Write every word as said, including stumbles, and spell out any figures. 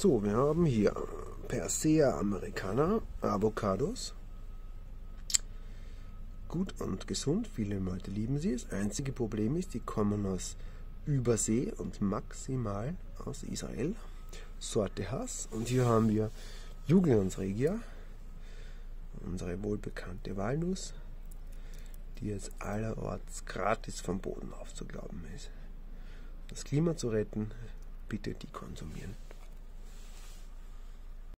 So, wir haben hier Persea americana, Avocados. Gut und gesund, viele Leute lieben sie. Das einzige Problem ist, die kommen aus Übersee und maximal aus Israel. Sorte Hass. Und hier haben wir Juglans regia, unsere wohlbekannte Walnuss, die jetzt allerorts gratis vom Boden aufzuglauben ist. Das Klima zu retten, bitte die konsumieren.